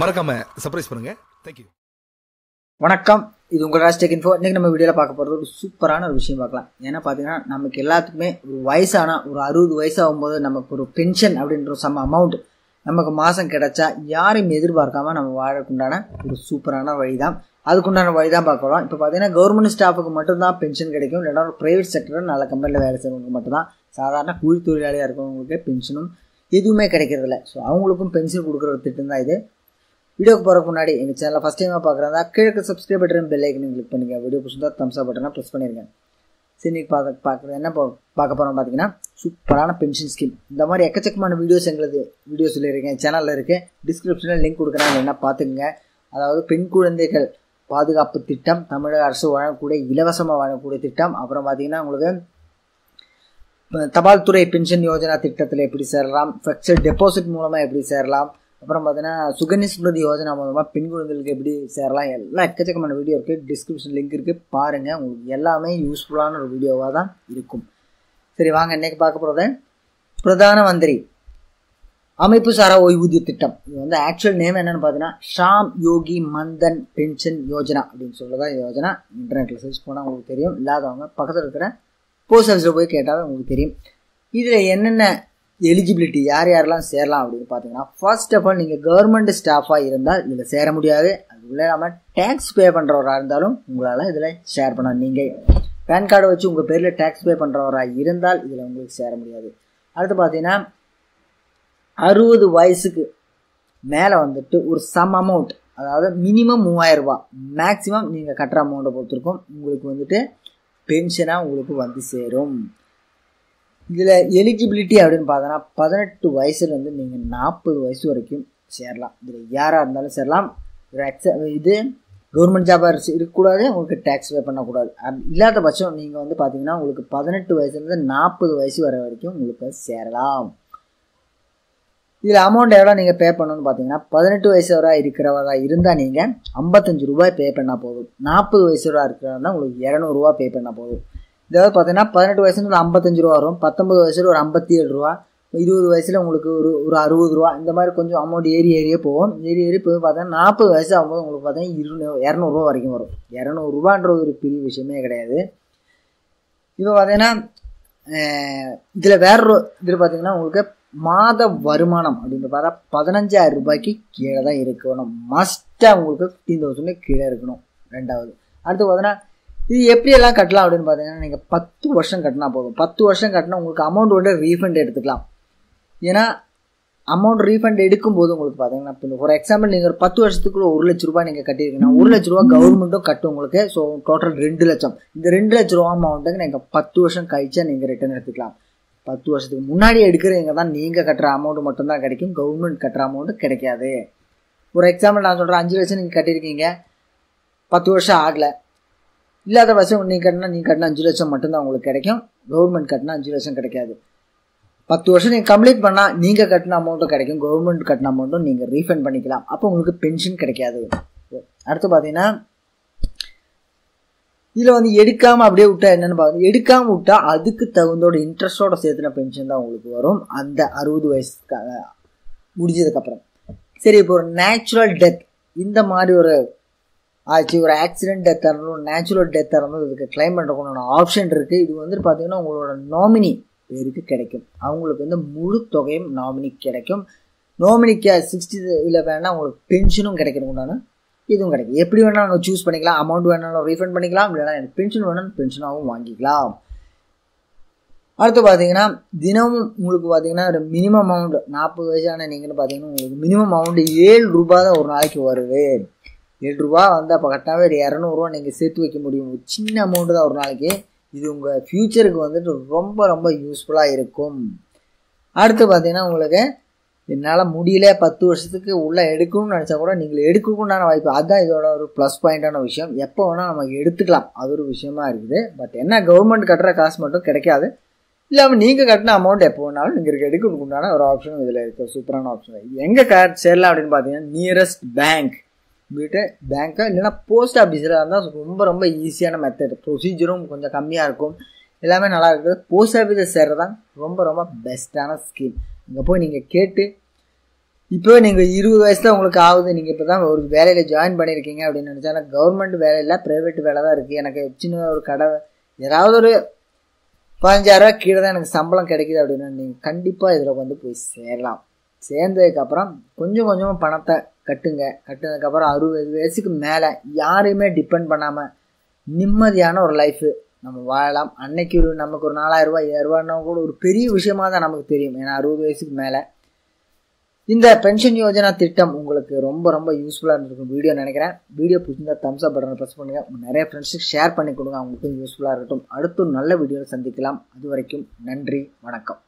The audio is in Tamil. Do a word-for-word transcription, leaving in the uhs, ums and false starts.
மறக்காம சர்ப்ரைஸ் பண்ணுங்க. Thank you. வணக்கம், இது உங்கள் ராஜ்டெக் இன்ஃபோ. இன்னைக்கு நம்ம வீடியோவில் பார்க்க போகிறது ஒரு சூப்பரான ஒரு விஷயம் பார்க்கலாம். ஏன்னா பார்த்தீங்கன்னா நமக்கு எல்லாத்துக்குமே ஒரு வயசான ஒரு அறுபது வயசாகும்போது நமக்கு ஒரு பென்ஷன் அப்படின்ற சம அமௌண்ட் நமக்கு மாதம் கிடைச்சா யாரையும் எதிர்பார்க்காம நம்ம வாழக்குண்டான ஒரு சூப்பரான வழி தான். அதுக்குண்டான வழி தான் பார்க்கலாம். இப்போ பார்த்தீங்கன்னா கவர்மெண்ட் ஸ்டாஃபுக்கு மட்டும்தான் பென்ஷன் கிடைக்கும். இல்லைன்னா ஒரு ப்ரைவேட் செக்டரில் நல்ல கம்பெனியில் வேலை செய்கிறவங்களுக்கு மட்டும்தான், சாதாரண கூலி தொழிலாளியாக இருக்கிறவங்களுக்கு பென்ஷனும் எதுவுமே கிடைக்கிறதில்ல. ஸோ அவங்களுக்கும் பென்ஷன் கொடுக்குற ஒரு திட்டம் தான் இது. வீடியோக்கு போகிறதுக்கு முன்னாடி எங்கள் சேனலை ஃபஸ்ட் டைமாக பார்க்குறதா கிழக்கு சப்ஸ்கிரைப் பட்டன் பெல் ஐக்கனையும் கிளிக் பண்ணிங்க. வீடியோ பிடிச்சிருந்தா தம்ஸ் அப் பட்டனை ப்ரெஸ் பண்ணியிருக்கேன். சரி, இன்றைக்கி பார்க்க பார்க்குறது என்ன பார்க்க போகிறோம் பார்த்தீங்கன்னா சூப்பரான பென்ஷன் ஸ்கீம். இந்த மாதிரி எக்கச்சக்கமான வீடியோஸ் எங்களுக்கு வீடியோ சொல்லியிருக்கேன், சேனலில் இருக்குது. டிஸ்கிரிப்ஷனில் லிங்க் கொடுக்குறேன், இல்லைன்னா பார்த்துக்குங்க. அதாவது பெண் குழந்தைகள் பாதுகாப்பு திட்டம், தமிழக அரசு வழங்கக்கூடிய இலவசமாக வழங்கக்கூடிய திட்டம். அப்புறம் பார்த்தீங்கன்னா உங்களுக்கு தபால் துறை பென்ஷன் யோஜனா திட்டத்தில் எப்படி சேரலாம், ஃபிக்ஸட் டெபாசிட் மூலமாக எப்படி சேரலாம், அப்புறம் பார்த்தீங்கன்னா சுகன்யா ஸ்மிருதி யோஜனா மூலமாக பெண் குழந்தைகளுக்கு எப்படி சேரலாம், எல்லாம் எக்கச்சக்கமான வீடியோ இருக்குது. டிஸ்கிரிப்ஷன் லிங்க் இருக்குது, பாருங்கள். உங்களுக்கு எல்லாமே யூஸ்ஃபுல்லான ஒரு வீடியோவாக தான் இருக்கும். சரி வாங்க, இன்றைக்கி பார்க்க போகிறது பிரதான மந்திரி அமைப்பு சாரா ஓய்வூதிய திட்டம். இது வந்து ஆக்சுவல் நேம் என்னென்னு பார்த்தீங்கன்னா ஷாம் யோகி மன்தன் பென்ஷன் யோஜனா அப்படின்னு சொல்கிறதா யோஜனா. இன்டர்நெட்டில் சர்ச் போனால் உங்களுக்கு தெரியும், இல்லாதவங்க பக்கத்தில் இருக்கிற போஸ்ட் ஆஃபீஸில் போய் கேட்டால் உங்களுக்கு தெரியும். இதில் என்னென்ன எலிஜிபிலிட்டி, யார் யாரெல்லாம் சேரலாம் அப்படின்னு பார்த்தீங்கன்னா ஃபர்ஸ்ட் ஆஃப் ஆல் நீங்கள் கவர்மெண்ட் ஸ்டாஃபாக இருந்தால் இதில் சேர முடியாது. அதுக்குள்ளே நம்ம டேக்ஸ் பே பண்ணுறவராக இருந்தாலும் உங்களால் இதில் ஷேர் பண்ணலாம். நீங்கள் பேன் கார்டை வச்சு உங்கள் பேரில் டேக்ஸ் பே பண்ணுறவராக இருந்தால் இதில் உங்களுக்கு சேர முடியாது. அடுத்து பார்த்தீங்கன்னா அறுபது வயசுக்கு மேலே வந்துட்டு ஒரு சம் அமௌண்ட், அதாவது மினிமம் மூவாயிரம் ரூபா மேக்ஸிமம் நீங்கள் கட்டுற அமௌண்ட்டை பொறுத்திருக்கும் உங்களுக்கு வந்துட்டு பென்ஷனாக உங்களுக்கு வந்து சேரும். இதில் எலிஜிபிலிட்டி அப்படின்னு பார்த்தோன்னா பதினெட்டு வயசுலேருந்து நீங்கள் நாற்பது வயசு வரைக்கும் சேரலாம். இதில் யாராக இருந்தாலும் சேரலாம். இது கவர்மெண்ட் ஜாபாக இருச்சு இருக்கக்கூடாது, உங்களுக்கு டேக்ஸ் பே பண்ணக்கூடாது. அது இல்லாத பட்சம் நீங்கள் வந்து பார்த்தீங்கன்னா உங்களுக்கு பதினெட்டு வயசுலேருந்து நாற்பது வயசு வர வரைக்கும் உங்களுக்கு சேரலாம். இதில் அமௌண்ட் எவ்வளோ நீங்கள் பே பண்ணணும்னு பார்த்தீங்கன்னா பதினெட்டு வயசுவராக இருக்கிறவராக இருந்தால் நீங்கள் ஐம்பத்தஞ்சு ரூபாய் பே பண்ணால் போதும். நாற்பது வயசுவராக இருக்கிறவங்க தான் உங்களுக்கு இரநூறுவா பே பண்ணால் போதும். இதாவது பார்த்தீங்கன்னா பதினெட்டு வயசுல ஒரு ஐம்பத்தஞ்சு ரூபா வரும், பத்தொம்பது வயசில் ஒரு ஐம்பத்தி ஏழு ரூபா, இருபது வயசில் உங்களுக்கு ஒரு ஒரு அறுபது ரூபா, இந்த மாதிரி கொஞ்சம் அமௌண்ட் ஏறி ஏரியே போகும். ஏறி ஏறி போய் பார்த்தீங்கன்னா நாற்பது வயசு ஆகும்போது உங்களுக்கு பார்த்தீங்கன்னா இரு இரநூறுவா வரைக்கும் வரும். இரநூறுபான்ற ஒரு பெரிய விஷயமே கிடையாது. இப்போ பார்த்தீங்கன்னா இதில் வேற இதில் பார்த்தீங்கன்னா உங்களுக்கு மாத வருமானம் அப்படின்னு பார்த்தா பதினஞ்சாயிரம் ரூபாய்க்கு கீழே தான் இருக்கணும். மஸ்ட்டாக உங்களுக்கு ஃபிஃப்டீன் தௌசண்ட் கீழே இருக்கணும். ரெண்டாவது அடுத்து பார்த்தீங்கன்னா இது எப்படியெல்லாம் கட்டலாம் அப்படின்னு பார்த்தீங்கன்னா நீங்கள் பத்து வருஷம் கட்டினா போதும். பத்து வருஷம் கட்டினா உங்களுக்கு அமௌண்ட் வந்து ரீஃபண்ட் எடுத்துக்கலாம். ஏன்னா அமௌண்ட் ரீஃபண்ட் எடுக்கும்போது உங்களுக்கு பார்த்தீங்கன்னா இப்போ ஃபார் எக்ஸாம்பிள் நீங்கள் ஒரு பத்து வருஷத்துக்குள்ள ஒரு லட்ச ரூபா நீங்கள் கட்டியிருக்கீங்கன்னா ஒரு லட்ச ரூபா கவர்மெண்ட்டும் கட்டும் உங்களுக்கு. ஸோ டோட்டல் ரெண்டு லட்சம். இந்த ரெண்டு லட்ச ரூபா அமௌண்ட்டுக்கு நீங்கள் பத்து வருஷம் கழிச்சா நீங்கள் ரிட்டர்ன் எடுத்துக்கலாம். பத்து வருஷத்துக்கு முன்னாடி எடுக்கிறவங்க தான் நீங்கள் கட்டுற அமௌண்ட் மட்டும்தான் கிடைக்கும், கவர்மெண்ட் கட்டுற அமௌண்ட்டு கிடைக்காது. ஒரு எக்ஸாம்பிள் நான் சொல்கிறேன், அஞ்சு லட்சம் நீங்கள் கட்டியிருக்கீங்க, பத்து வருஷம் ஆகலை. இல்லாத பட்சம் நீங்கள் கட்டினா நீங்கள் கட்டினா அஞ்சு லட்சம் மட்டும்தான் உங்களுக்கு கிடைக்கும், கவர்மெண்ட் கட்டினா அஞ்சு லட்சம் கிடைக்காது. பத்து வருஷம் நீங்கள் கம்ப்ளீட் பண்ணால் நீங்கள் கட்டின அமௌண்ட்டும் கிடைக்கும், கவர்மெண்ட் கட்டின அமௌண்ட்டும் நீங்கள் ரீஃபண்ட் பண்ணிக்கலாம். அப்போ உங்களுக்கு பென்ஷன் கிடைக்காது. அடுத்து பார்த்தீங்கன்னா இதில் வந்து எடுக்காமல் அப்படியே விட்டால் என்னென்னு பார்த்தீங்கன்னா எடுக்காமல் விட்டால் அதுக்கு தகுந்தோட இன்ட்ரெஸ்டோட சேர்த்துன பென்ஷன் தான் உங்களுக்கு வரும் அந்த அறுபது வயசுக்காக முடிஞ்சதுக்கப்புறம். சரி, இப்போ ஒரு நேச்சுரல் டெத் இந்த மாதிரி ஒரு ஆச்சு, ஒரு ஆக்சிடென்ட் டெத்தாக இருந்தாலும் நேச்சுரல் டெத்தாக இருந்தாலும் இதுக்கு கிளைம் பண்ணுறதுக்கான ஆப்ஷன் இருக்குது. இது வந்துட்டு பார்த்தீங்கன்னா உங்களோட நாமினி பேருக்கு கிடைக்கும். அவங்களுக்கு வந்து முழு தொகையும் நாமினிக்கு கிடைக்கும். நாமினிக்கு சிக்ஸ்டி இதில் வேணால் உங்களுக்கு பென்ஷனும் கிடைக்கிறதுக்குண்டான இதுவும் கிடைக்கும். எப்படி வேணாலும் நாங்கள் சூஸ் பண்ணிக்கலாம். அமௌண்ட் வேணாலும் ரீஃபண்ட் பண்ணிக்கலாம், இல்லைனா எனக்கு பென்ஷன் வேணாலும் பென்ஷனாகவும் வாங்கிக்கலாம். அடுத்து பார்த்தீங்கன்னா தினமும் உங்களுக்கு பார்த்தீங்கன்னா ஒரு மினிமம் அமௌண்ட் நாற்பது வயசான நீங்கள்னு பார்த்தீங்கன்னா உங்களுக்கு மினிமம் அமௌண்ட் ஏழு ரூபா தான் ஒரு நாளைக்கு வருது. ஏழு ரூபா வந்து அப்போ கரெக்டாகவே ஒரு இரநூறுவா நீங்கள் சேர்த்து வைக்க முடியும். ஒரு சின்ன அமௌண்ட்டு தான் ஒரு நாளைக்கு. இது உங்கள் ஃப்யூச்சருக்கு வந்துட்டு ரொம்ப ரொம்ப யூஸ்ஃபுல்லாக இருக்கும். அடுத்து பார்த்தீங்கன்னா உங்களுக்கு என்னால் முடியல பத்து வருஷத்துக்கு உள்ளே எடுக்கணும்னு நினச்சா கூட நீங்கள் எடுக்கணும்னான வாய்ப்பு. அதுதான் இதோட ஒரு ப்ளஸ் பாயிண்டான விஷயம். எப்போ வேணால் நமக்கு எடுத்துக்கலாம், அது ஒரு விஷயமா இருக்குது. பட் என்ன கவர்மெண்ட் கட்டுற காசு மட்டும் கிடைக்காது, இல்லாமல் நீங்கள் கட்டின அமௌண்ட் எப்போ வேணாலும் நீங்கள் எடுக்கிறதுக்குண்டான ஒரு ஆப்ஷனும் இதில் இருக்குது. சூப்பரான ஆப்ஷன். எங்கே கார் சேரலாம் அப்படின்னு பார்த்தீங்கன்னா நியரஸ்ட் பேங்க் வீட்டு பேங்க்காக இல்லைன்னா போஸ்ட் ஆஃபீஸில் இருந்தால் ரொம்ப ரொம்ப ஈஸியான மெத்தட். ப்ரொசீஜரும் கொஞ்சம் கம்மியாக இருக்கும், எல்லாமே நல்லா இருக்குது. போஸ்ட் ஆஃபீஸில் சேர்றது தான் ரொம்ப ரொம்ப பெஸ்ட்டான ஸ்கீம். இங்கே போய் நீங்கள் கேட்டு இப்போ நீங்க twenty வயசுல உங்களுக்கு ஆகுது நீங்க இப்பதான் ஒரு வேலையில ஜாயின் பண்ணிருக்கீங்க அப்படினு நினைச்சா கவர்மெண்ட் வேலை இல்ல பிரைவேட் வேலை தான் இருக்கு எனக்கு சின்ன ஒரு கடை ஏதாவது ஒரு fifteen thousand கீழ தான் எனக்கு சம்பளம் கிடைக்குது அப்படினா நீங்க கண்டிப்பா இதல வந்து போய் சேரலாம் சேர்ந்ததுக்கு அப்புறம் கொஞ்சம் கொஞ்சமா பணத்தை கட்டுங்க கட்டனதுக்கு அப்புறம் sixty வயசுக்கு மேல யாரையுமே டிபெண்ட் பண்ணாம நிம்மதியான ஒரு லைஃப் நம்ம வாழலாம் அன்னைக்கு நமக்கு ஒரு four thousand seven thousand கூட ஒரு பெரிய விஷயமா தான் நமக்கு தெரியும் ஏனா sixty வயசுக்கு மேல இந்த பென்ஷன் யோஜனா திட்டம் உங்களுக்கு ரொம்ப ரொம்ப யூஸ்ஃபுல்லா இருக்கும் வீடியோ நினைக்கிறேன் வீடியோ பிடிச்சிருந்தா thumbs up பட்டனை பிரஸ் பண்ணுங்க உங்க நிறைய ஃப்ரெண்ட்ஸ்க்கு ஷேர் பண்ணி கொடுங்க அவங்களுக்கும் யூஸ்ஃபுல்லா இருக்கும் அடுத்து நல்ல வீடியோல சந்திக்கலாம் அதுவரைக்கும் நன்றி வணக்கம்